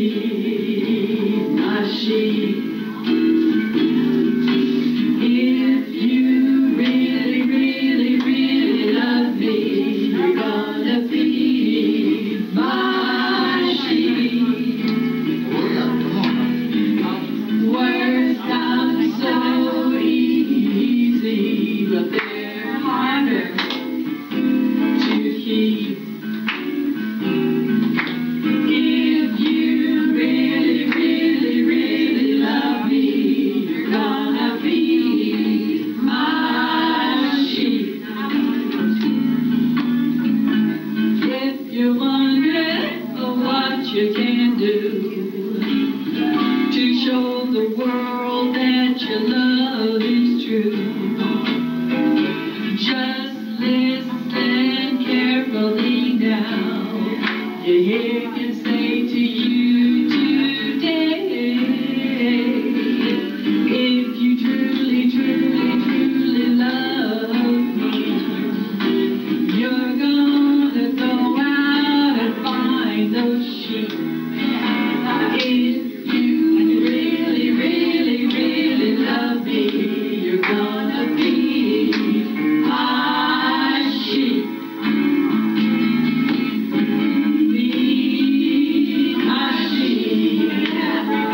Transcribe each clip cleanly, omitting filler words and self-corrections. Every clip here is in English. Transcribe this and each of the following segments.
Feed my sheep. If you really, really, really love me, you're gonna feed my sheep. Words sound so easy, but they're harder to keep. You wonder what you can do to show the world that your love is true. Just listen carefully now. You hear him say to you today, if you truly, truly, truly love me, you're gonna go out. Those sheep. If you really, really, really love me, you're gonna feed my sheep. Feed my sheep. Feed my sheep.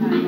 Thank you.